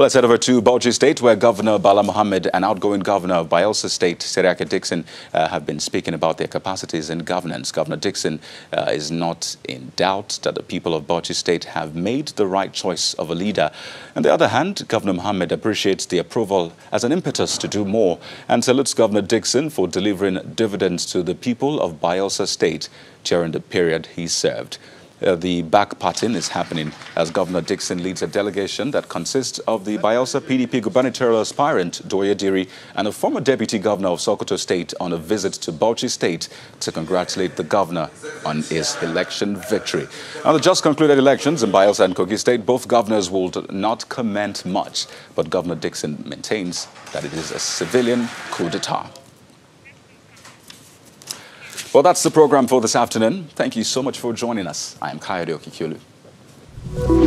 Well, let's head over to Bauchi State, where Governor Bala Mohammed and outgoing Governor of Bayelsa State, Seriake Dickson, have been speaking about their capacities in governance. Governor Dickson is not in doubt that the people of Bauchi State have made the right choice of a leader. On the other hand, Governor Mohammed appreciates the approval as an impetus to do more and salutes Governor Dickson for delivering dividends to the people of Bayelsa State during the period he served. The backpatting is happening as Governor Dickson leads a delegation that consists of the Bayelsa PDP gubernatorial aspirant Doye Diri and a former deputy governor of Sokoto State on a visit to Bauchi State to congratulate the governor on his election victory. Now, the just concluded elections in Bayelsa and Kogi State, both governors would not comment much, but Governor Dickson maintains that it is a civilian coup d'etat. Well, that's the program for this afternoon. Thank you so much for joining us. I am Kairi Okiyulu.